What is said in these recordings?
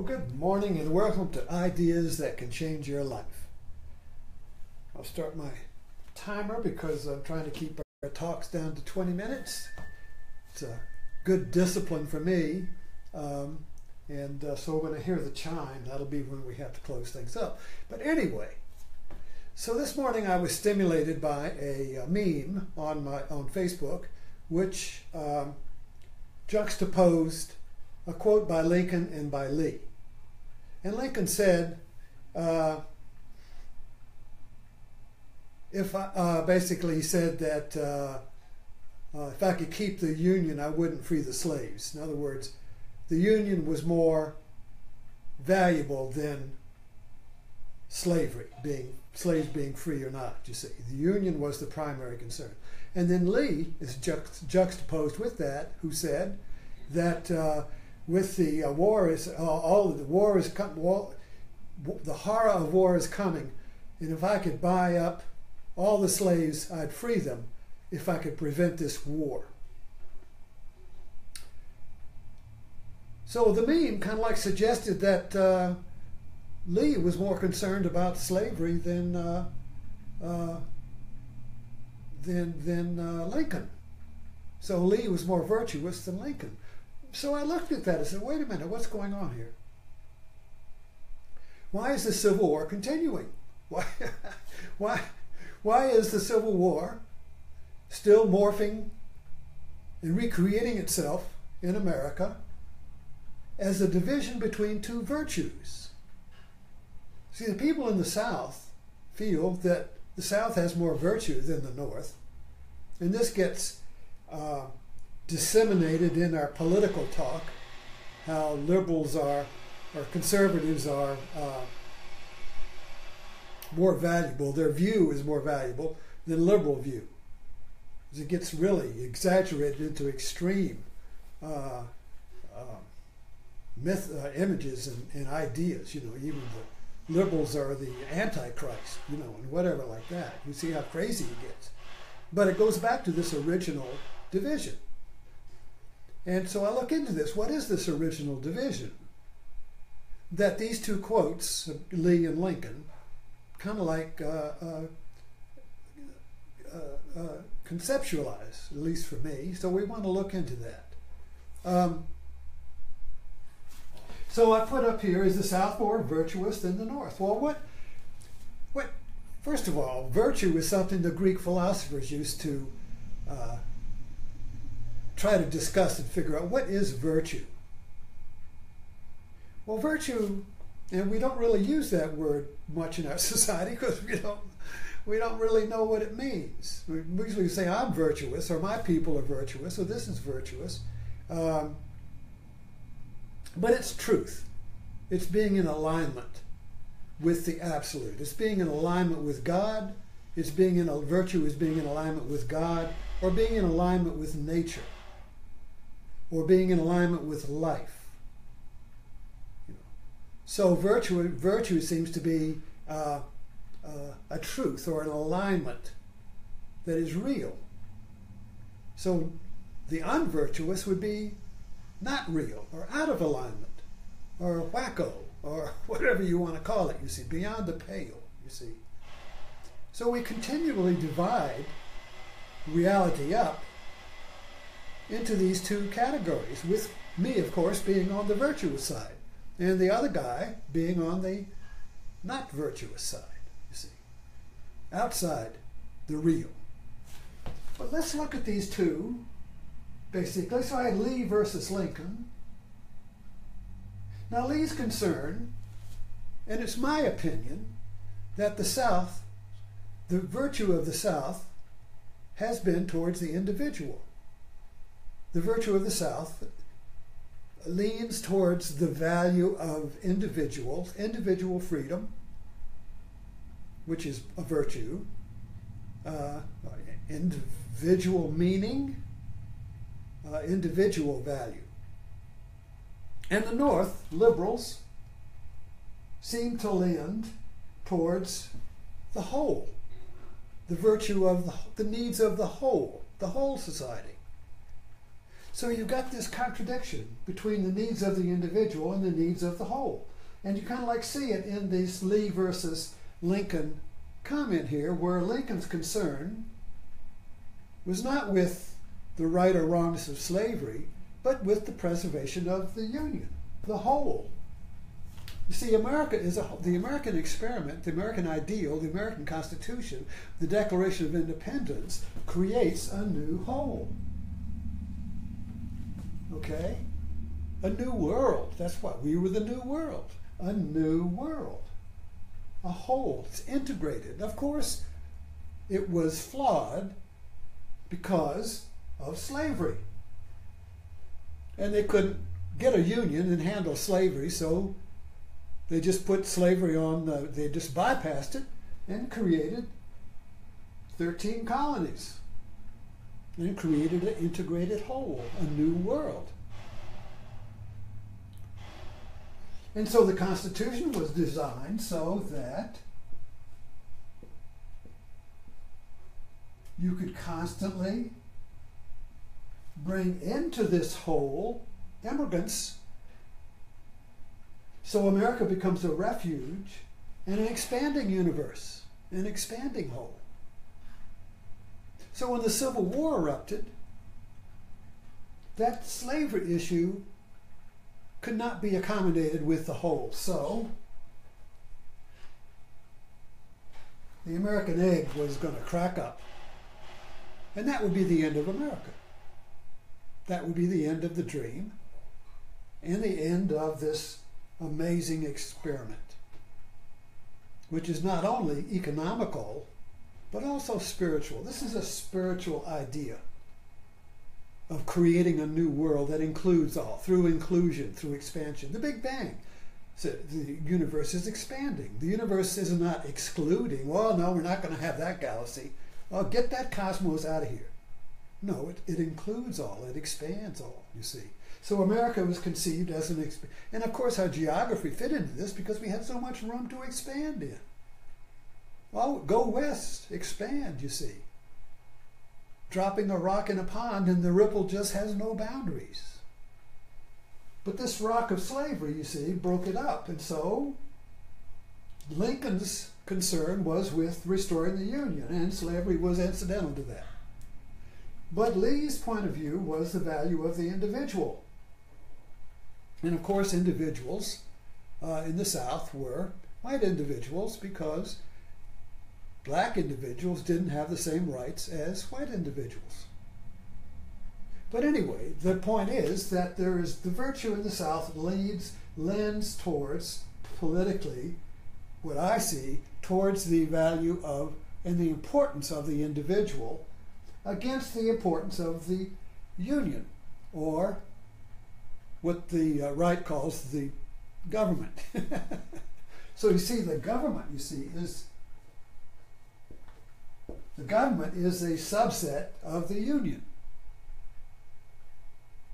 Well, good morning and welcome to Ideas That Can Change Your Life. I'll start my timer because I'm trying to keep our talks down to 20 minutes. It's a good discipline for me. So when I hear the chime, that'll be when we have to close things up. But anyway, so this morning I was stimulated by a meme on Facebook which juxtaposed a quote by Lincoln and by Lee. And Lincoln said, basically he said that if I could keep the Union, I wouldn't free the slaves. In other words, the Union was more valuable than slavery, slaves being free or not, you see. The Union was the primary concern. And then Lee is juxtaposed with that, who said that the horror of war is coming, and if I could buy up all the slaves, I'd free them if I could prevent this war. So the meme kind of like suggested that Lee was more concerned about slavery than Lincoln. So Lee was more virtuous than Lincoln. So I looked at that and said, wait a minute, what's going on here? Why is the Civil War continuing? Why is the Civil War still morphing and recreating itself in America as a division between two virtues? See, the people in the South feel that the South has more virtue than the North, and this gets disseminated in our political talk, how liberals are, or conservatives are, more valuable. Their view is more valuable than liberal view. It gets really exaggerated into extreme images and ideas. You know, even the liberals are the Antichrist, you know, and whatever like that. You see how crazy it gets. But it goes back to this original division. And so I look into this. What is this original division? That these two quotes, Lee and Lincoln, kind of like conceptualize, at least for me. So we want to look into that. So I put up here, is the South more virtuous than the North? Well, what? First of all, virtue is something the Greek philosophers used to try to discuss and figure out what is virtue. Well, virtue, and we don't really use that word much in our society because we don't really know what it means. We usually say I'm virtuous, or my people are virtuous, or this is virtuous. But it's truth. It's being in alignment with the absolute. It's being in alignment with God. It's being in virtue is being in alignment with God, or being in alignment with nature, or being in alignment with life. You know. So virtue seems to be a truth or an alignment that is real. So the unvirtuous would be not real, or out of alignment, or wacko, or whatever you want to call it, you see, beyond the pale, you see. So we continually divide reality up into these two categories, with me, of course, being on the virtuous side, and the other guy being on the not virtuous side, you see, outside the real. But let's look at these two, basically. So I had Lee versus Lincoln. Now Lee's concern, and it's my opinion, that the South, the virtue of the South has been towards the individual. The virtue of the South leans towards the value of individuals, individual freedom, which is a virtue, individual meaning, individual value. And the North, liberals, seem to lean towards the whole, the virtue of the needs of the whole society. So you've got this contradiction between the needs of the individual and the needs of the whole. And you kind of like see it in this Lee versus Lincoln comment here, where Lincoln's concern was not with the right or wrongness of slavery, but with the preservation of the Union, the whole. You see, America is the American experiment, the American ideal, the American Constitution, the Declaration of Independence creates a new whole. Okay? A new world. That's what we were, the new world. A new world. A whole. It's integrated. Of course, it was flawed because of slavery. And they couldn't get a union and handle slavery, so they just put slavery on, they just bypassed it and created 13 colonies and created an integrated whole, a new world. And so the Constitution was designed so that you could constantly bring into this whole immigrants. So America becomes a refuge and an expanding universe, an expanding whole. So when the Civil War erupted, that slavery issue could not be accommodated with the whole. So the American egg was going to crack up. And that would be the end of America. That would be the end of the dream and the end of this amazing experiment, which is not only economical, but also spiritual. This is a spiritual idea of creating a new world that includes all, through inclusion, through expansion. The Big Bang. So the universe is expanding. The universe is not excluding. Well, no, we're not going to have that galaxy. Oh, get that cosmos out of here. No, it includes all. It expands all, you see. So America was conceived as an expansion. And of course, our geography fit into this because we had so much room to expand in. Well, go west, expand, you see. Dropping a rock in a pond and the ripple just has no boundaries. But this rock of slavery, you see, broke it up. And so Lincoln's concern was with restoring the Union, and slavery was incidental to that. But Lee's point of view was the value of the individual. And of course, individuals in the South were white individuals because black individuals didn't have the same rights as white individuals. But anyway, the point is that there is the virtue in the South lends towards, politically, what I see, towards the value of and the importance of the individual against the importance of the union, or what the right calls the government. So you see, the government, you see, is the government is a subset of the union.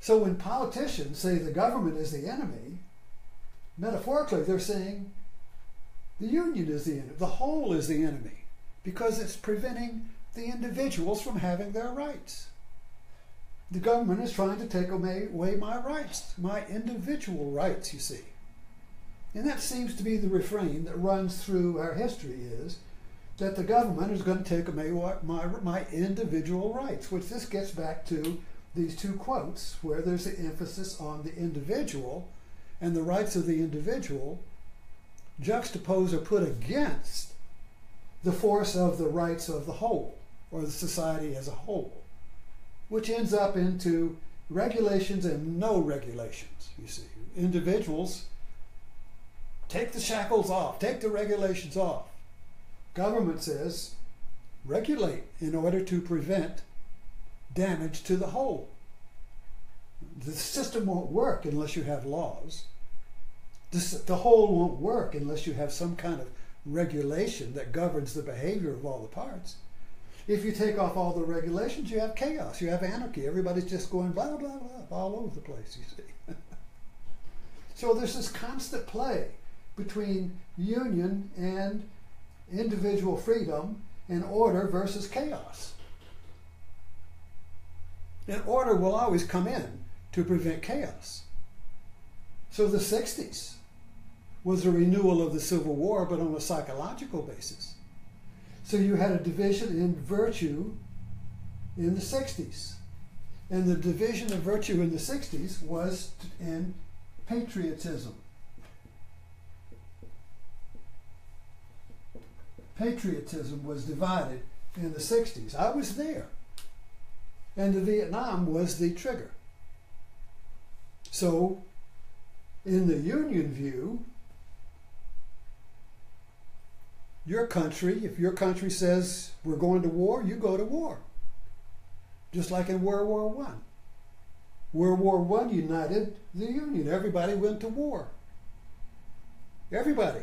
So when politicians say the government is the enemy, metaphorically they're saying the union is the enemy, the whole is the enemy, because it's preventing the individuals from having their rights. The government is trying to take away my rights, my individual rights, you see. And that seems to be the refrain that runs through our history, is that the government is going to take away my individual rights, which this gets back to these two quotes where there's an emphasis on the individual and the rights of the individual juxtaposed or put against the force of the rights of the whole, or the society as a whole, which ends up into regulations and no regulations, you see. Individuals take the shackles off, take the regulations off. Government says regulate in order to prevent damage to the whole. The system won't work unless you have laws. The whole won't work unless you have some kind of regulation that governs the behavior of all the parts. If you take off all the regulations, you have chaos, you have anarchy, everybody's just going blah, blah, blah, all over the place, you see. So there's this constant play between union and individual freedom and order versus chaos. and order will always come in to prevent chaos. So the 60s was a renewal of the Civil War, but on a psychological basis. So you had a division in virtue in the 60s. And the division of virtue in the 60s was in patriotism. Patriotism was divided in the 60s. I was there. And the Vietnam was the trigger. So, in the Union view, your country, if your country says we're going to war, you go to war. Just like in World War I. World War I united the Union. Everybody went to war. Everybody.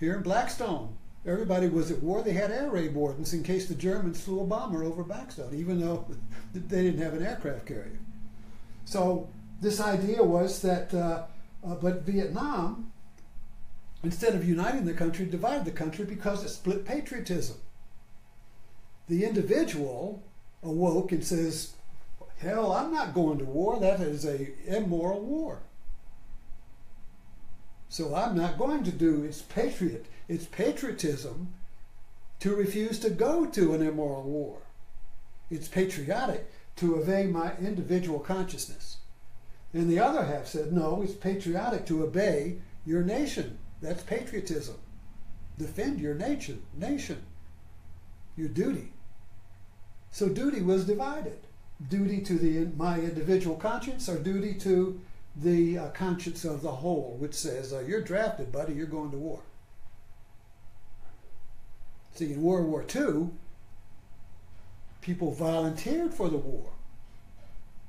Here in Blackstone, everybody was at war. They had air raid wardens in case the Germans flew a bomber over Blackstone, even though they didn't have an aircraft carrier. So this idea was that, but Vietnam, instead of uniting the country, divided the country because it split patriotism. The individual awoke and says, hell, I'm not going to war. That is an immoral war. So I'm not going to do it. It's patriotism to refuse to go to an immoral war. It's patriotic to obey my individual consciousness. And the other half said, no, it's patriotic to obey your nation. That's patriotism. Defend your nation, your duty. So duty was divided. Duty to my individual conscience, or duty to the conscience of the whole, which says, you're drafted, buddy, you're going to war. See, in World War II, people volunteered for the war.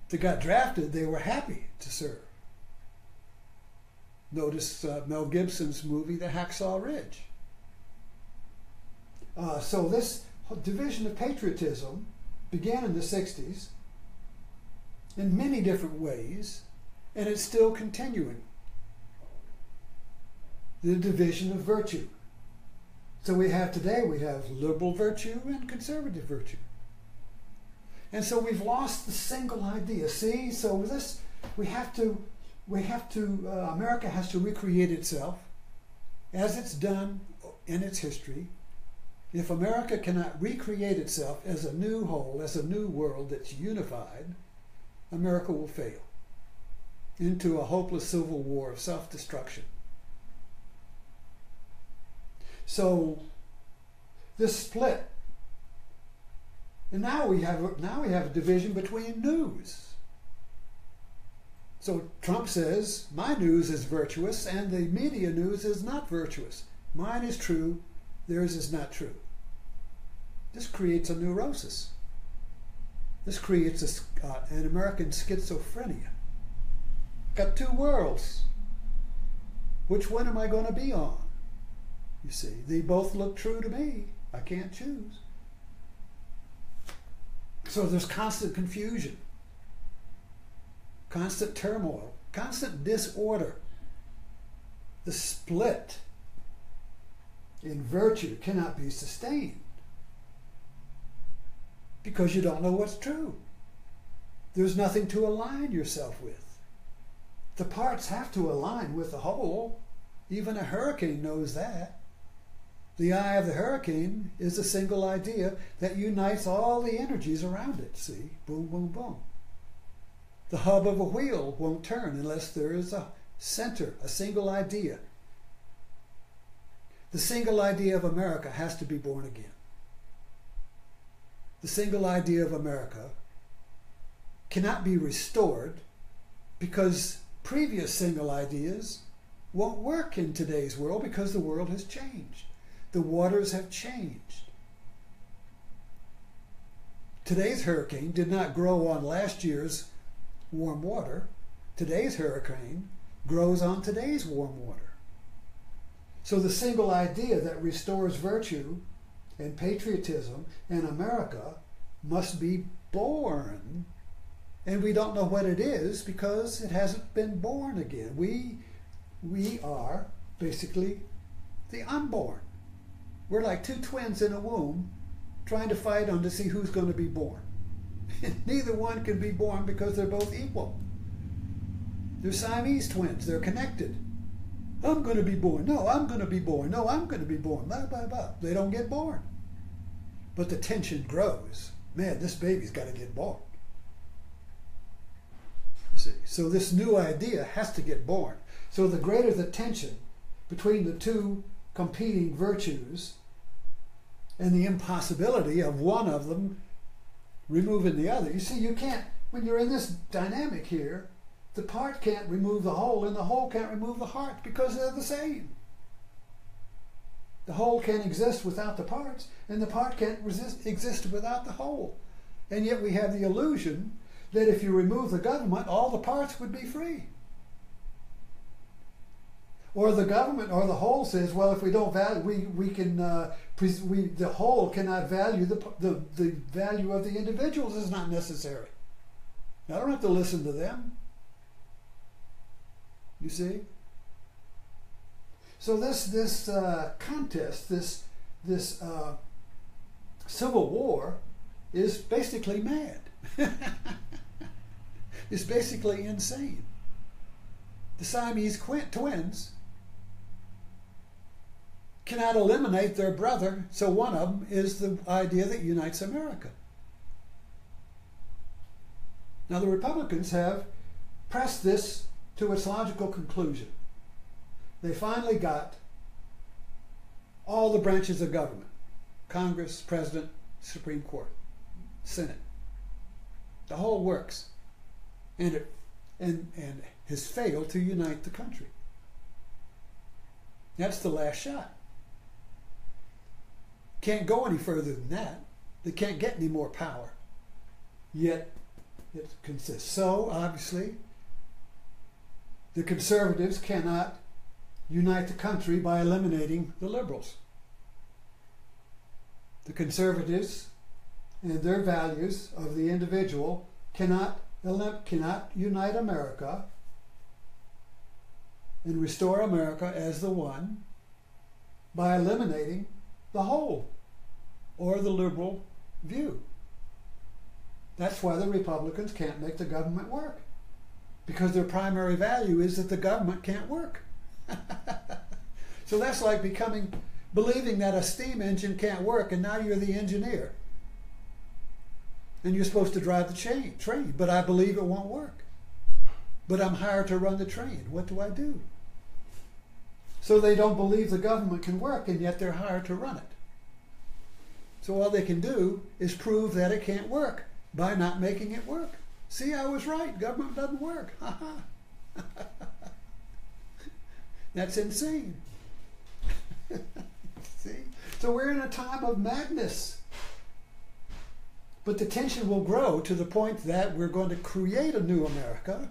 If they got drafted, they were happy to serve. Notice Mel Gibson's movie, The Hacksaw Ridge. So this division of patriotism began in the 60s in many different ways, and it's still continuing. The division of virtue. So we have today, we have liberal virtue and conservative virtue. And so we've lost the single idea. See, so this, America has to recreate itself as it's done in its history. If America cannot recreate itself as a new whole, as a new world that's unified, America will fail into a hopeless civil war of self-destruction. So this split, and now we have a division between news. So Trump says my news is virtuous and the media news is not virtuous. Mine is true, theirs is not true. This creates a neurosis. This creates an American schizophrenia. Got two worlds. Which one am I going to be on? You see, they both look true to me. I can't choose. So there's constant confusion, constant turmoil, constant disorder. The split in virtue cannot be sustained because you don't know what's true. There's nothing to align yourself with. The parts have to align with the whole. Even a hurricane knows that. The eye of the hurricane is a single idea that unites all the energies around it. See? Boom, boom, boom. The hub of a wheel won't turn unless there is a center, a single idea. The single idea of America has to be born again. The single idea of America cannot be restored because previous single ideas won't work in today's world because the world has changed. The waters have changed. Today's hurricane did not grow on last year's warm water. Today's hurricane grows on today's warm water. So the single idea that restores virtue and patriotism in America must be born. And we don't know what it is because it hasn't been born again. We are basically the unborn. We're like two twins in a womb trying to fight on to see who's going to be born. Neither one could be born because they're both equal. They're Siamese twins. They're connected. I'm going to be born. No, I'm going to be born. No, I'm going to be born. Blah, blah, blah. They don't get born. But the tension grows. Man, this baby's got to get born. You see? So this new idea has to get born. So the greater the tension between the two competing virtues and the impossibility of one of them removing the other. You see, you can't, when you're in this dynamic here, the part can't remove the whole, and the whole can't remove the part, because they're the same. The whole can't exist without the parts, and the part can't exist without the whole. And yet we have the illusion that if you remove the government, all the parts would be free. Or the government or the whole says, well, if we don't value, the whole cannot value the value of the individuals is not necessary. Now, I don't have to listen to them. You see? So this contest, this civil war, is basically mad. It's basically insane. The Siamese twins cannot eliminate their brother, so one of them is the idea that unites America. Now the Republicans have pressed this to its logical conclusion. They finally got all the branches of government: Congress, President, Supreme Court, Senate, the whole works, and has failed to unite the country. That's the last shot. Can't go any further than that. They can't get any more power. Yet it consists. So obviously the conservatives cannot unite the country by eliminating the liberals. The conservatives and their values of the individual cannot unite America and restore America as the one by eliminating the whole or the liberal view. That's why the Republicans can't make the government work, because their primary value is that the government can't work. So that's like believing that a steam engine can't work, and now you're the engineer. And you're supposed to drive the train, but I believe it won't work. But I'm hired to run the train. What do I do? So they don't believe the government can work, and yet they're hired to run it. So all they can do is prove that it can't work by not making it work. See, I was right. Government doesn't work. Ha ha. That's insane. See? So we're in a time of madness. But the tension will grow to the point that we're going to create a new America,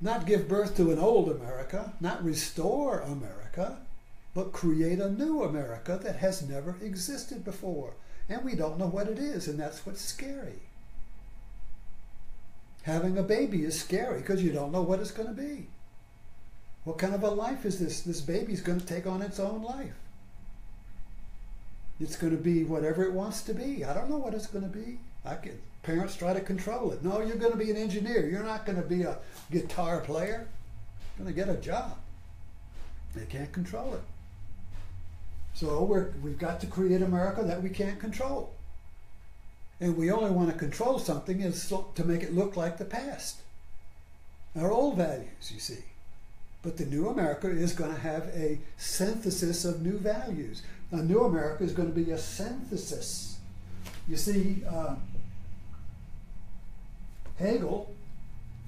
not give birth to an old America, not restore America, but create a new America that has never existed before. And we don't know what it is, and that's what's scary. Having a baby is scary because you don't know what it's going to be. What kind of a life is this? This baby's going to take on its own life. It's going to be whatever it wants to be. I don't know what it's going to be. Parents try to control it. No, you're going to be an engineer. You're not going to be a guitar player. You're going to get a job. They can't control it. So we've got to create America that we can't control. And we only want to control something is to make it look like the past. Our old values, you see. But the new America is going to have a synthesis of new values. A new America is going to be a synthesis. You see, Hegel,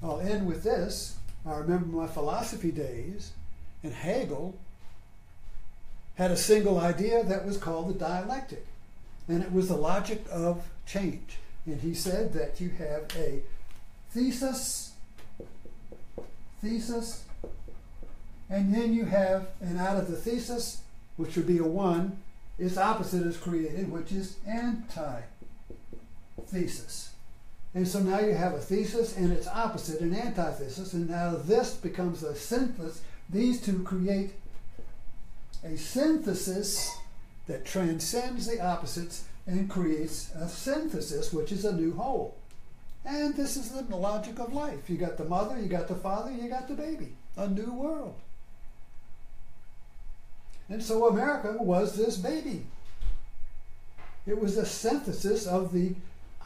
I'll end with this. I remember my philosophy days, and Hegel had a single idea that was called the dialectic, and it was the logic of change. And he said that you have a thesis, and then you have, and out of the thesis, which would be a one, its opposite is created, which is antithesis. And so now you have a thesis and its opposite, an antithesis, and now this becomes a synthesis. These two create a synthesis that transcends the opposites and creates a synthesis, which is a new whole. And this is the logic of life. You got the mother, you got the father, you got the baby. A new world. And so America was this baby. It was a synthesis of the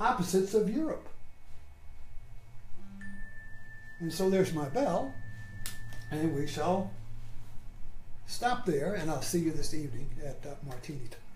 opposites of Europe. And so there's my bell, and we shall stop there, and I'll see you this evening at Martini Time.